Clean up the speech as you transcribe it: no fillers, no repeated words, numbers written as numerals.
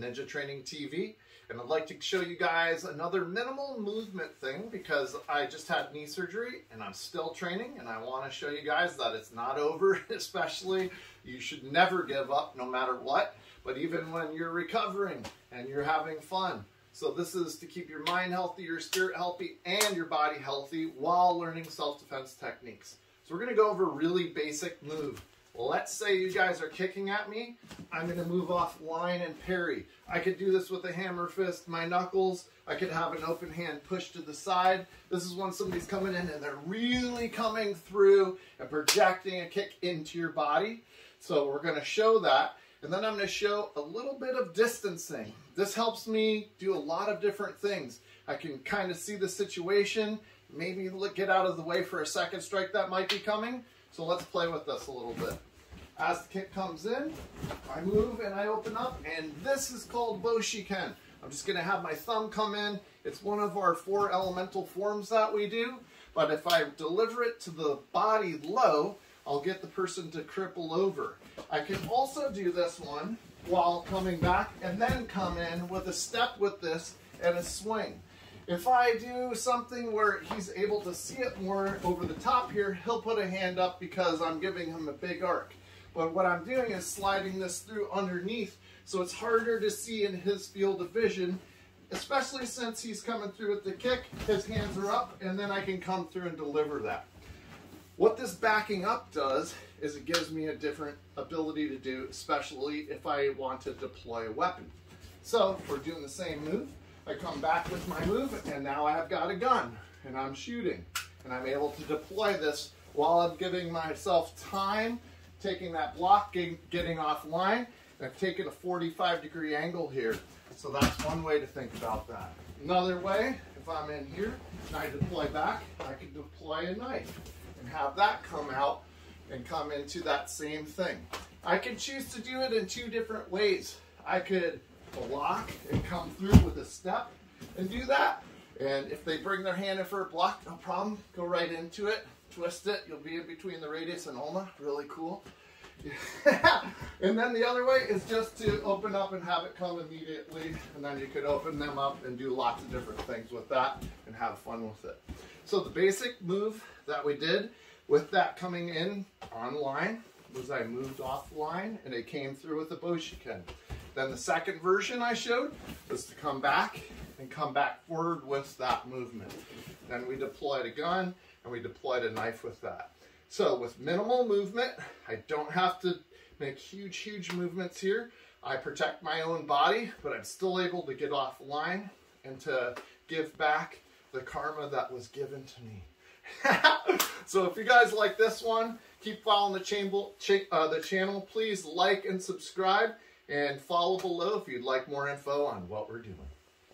Ninja Training TV, and I'd like to show you guys another minimal movement thing because I just had knee surgery and I'm still training, and I want to show you guys that it's not over, especially you should never give up no matter what, but even when you're recovering and you're having fun. So this is to keep your mind healthy, your spirit healthy, and your body healthy while learning self-defense techniques. So we're going to go over a really basic move. Let's say you guys are kicking at me. I'm going to move off line and parry. I could do this with a hammer fist, my knuckles. I could have an open hand push to the side. This is when somebody's coming in and they're really coming through and projecting a kick into your body. So we're going to show that. And then I'm going to show a little bit of distancing. This helps me do a lot of different things. I can kind of see the situation, maybe get out of the way for a second strike that might be coming. So let's play with this a little bit. As the kick comes in, I move and I open up, and this is called Boshi Ken. I'm just going to have my thumb come in. It's one of our 4 elemental forms that we do, but if I deliver it to the body low, I'll get the person to cripple over. I can also do this one while coming back and then come in with a step with this and a swing. If I do something where he's able to see it more over the top here, he'll put a hand up because I'm giving him a big arc. But what I'm doing is sliding this through underneath, so it's harder to see in his field of vision, especially since he's coming through with the kick, his hands are up, and then I can come through and deliver that. What this backing up does is it gives me a different ability to do, especially if I want to deploy a weapon. So we're doing the same move. I come back with my move, and now I've got a gun, and I'm shooting. And I'm able to deploy this while I'm giving myself time, taking that block, getting offline, and I've taken a 45-degree angle here. So that's one way to think about that. Another way, if I'm in here and I deploy back, I can deploy a knife and have that come out and come into that same thing. I can choose to do it in 2 different ways. I could block and come through with a step and do that. And if they bring their hand in for a block, no problem, go right into it, twist it, you'll be in between the radius and ulna, really cool. And then the other way is just to open up and have it come immediately, and then you could open them up and do lots of different things with that and have fun with it. So the basic move that we did with that coming in online was I moved offline and it came through with the Boshi Ken. Then the second version I showed was to come back and come back forward with that movement. Then we deployed a gun and we deployed a knife with that. So with minimal movement, I don't have to make huge, huge movements here. I protect my own body, but I'm still able to get offline and to give back the karma that was given to me. So if you guys like this one, keep following the channel. Please like and subscribe, and follow below if you'd like more info on what we're doing.